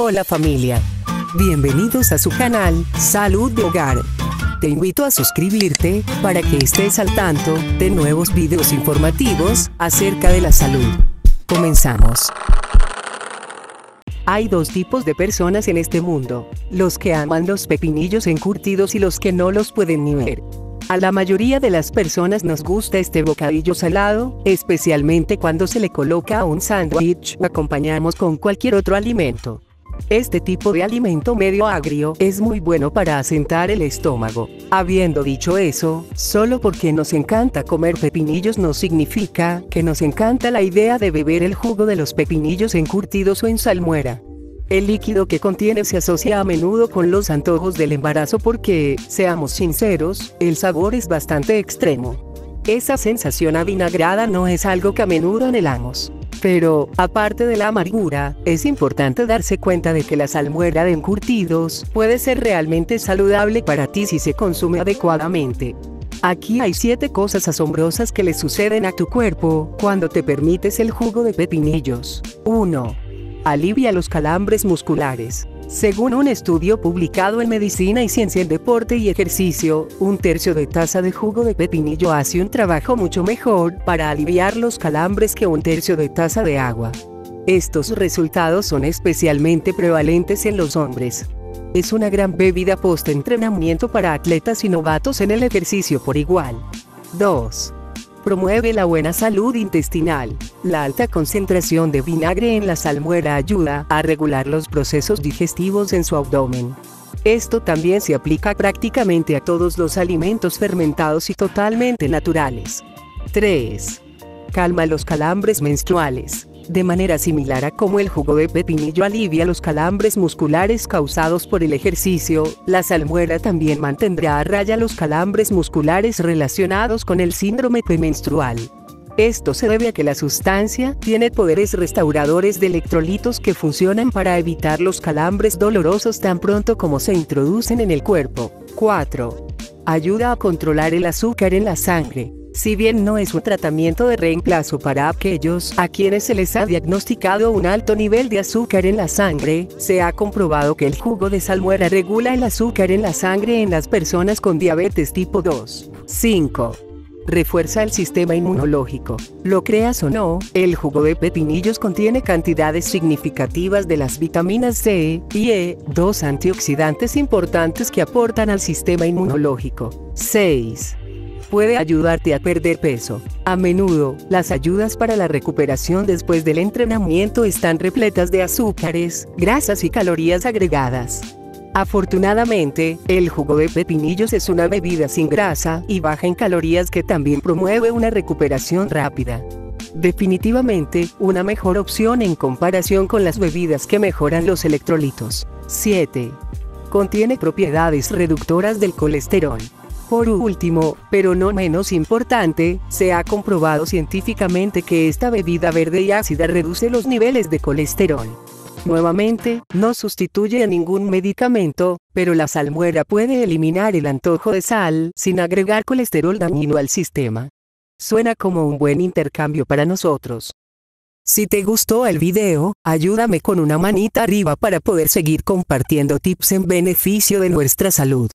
Hola familia, bienvenidos a su canal Salud de Hogar. Te invito a suscribirte para que estés al tanto de nuevos videos informativos acerca de la salud. Comenzamos. Hay dos tipos de personas en este mundo, los que aman los pepinillos encurtidos y los que no los pueden ni ver. A la mayoría de las personas nos gusta este bocadillo salado, especialmente cuando se le coloca a un sándwich o acompañamos con cualquier otro alimento. Este tipo de alimento medio agrio es muy bueno para asentar el estómago. Habiendo dicho eso, solo porque nos encanta comer pepinillos no significa que nos encanta la idea de beber el jugo de los pepinillos encurtidos o en salmuera. El líquido que contiene se asocia a menudo con los antojos del embarazo porque, seamos sinceros, el sabor es bastante extremo. Esa sensación avinagrada no es algo que a menudo anhelamos. Pero, aparte de la amargura, es importante darse cuenta de que la salmuera de encurtidos puede ser realmente saludable para ti si se consume adecuadamente. Aquí hay 7 cosas asombrosas que le suceden a tu cuerpo cuando te permites el jugo de pepinillos. 1. Alivia los calambres musculares. Según un estudio publicado en Medicina y Ciencia en Deporte y Ejercicio, 1/3 de taza de jugo de pepinillo hace un trabajo mucho mejor para aliviar los calambres que 1/3 de taza de agua. Estos resultados son especialmente prevalentes en los hombres. Es una gran bebida post-entrenamiento para atletas y novatos en el ejercicio por igual. 2. Promueve la buena salud intestinal. La alta concentración de vinagre en la salmuera ayuda a regular los procesos digestivos en su abdomen. Esto también se aplica prácticamente a todos los alimentos fermentados y totalmente naturales. 3. Calma los calambres menstruales. De manera similar a como el jugo de pepinillo alivia los calambres musculares causados por el ejercicio, la salmuera también mantendrá a raya los calambres musculares relacionados con el síndrome premenstrual. Esto se debe a que la sustancia tiene poderes restauradores de electrolitos que funcionan para evitar los calambres dolorosos tan pronto como se introducen en el cuerpo. 4. Ayuda a controlar el azúcar en la sangre. Si bien no es un tratamiento de reemplazo para aquellos a quienes se les ha diagnosticado un alto nivel de azúcar en la sangre, se ha comprobado que el jugo de salmuera regula el azúcar en la sangre en las personas con diabetes tipo 2. 5. Refuerza el sistema inmunológico. Lo creas o no, el jugo de pepinillos contiene cantidades significativas de las vitaminas C y E, 2 antioxidantes importantes que aportan al sistema inmunológico. 6. Puede ayudarte a perder peso. A menudo, las ayudas para la recuperación después del entrenamiento están repletas de azúcares, grasas y calorías agregadas. Afortunadamente, el jugo de pepinillos es una bebida sin grasa y baja en calorías que también promueve una recuperación rápida. Definitivamente, una mejor opción en comparación con las bebidas que mejoran los electrolitos. 7. Contiene propiedades reductoras del colesterol. Por último, pero no menos importante, se ha comprobado científicamente que esta bebida verde y ácida reduce los niveles de colesterol. Nuevamente, no sustituye a ningún medicamento, pero la salmuera puede eliminar el antojo de sal sin agregar colesterol dañino al sistema. Suena como un buen intercambio para nosotros. Si te gustó el video, ayúdame con una manita arriba para poder seguir compartiendo tips en beneficio de nuestra salud.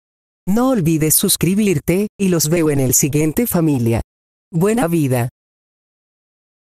No olvides suscribirte, y los veo en el siguiente familia. Buena vida.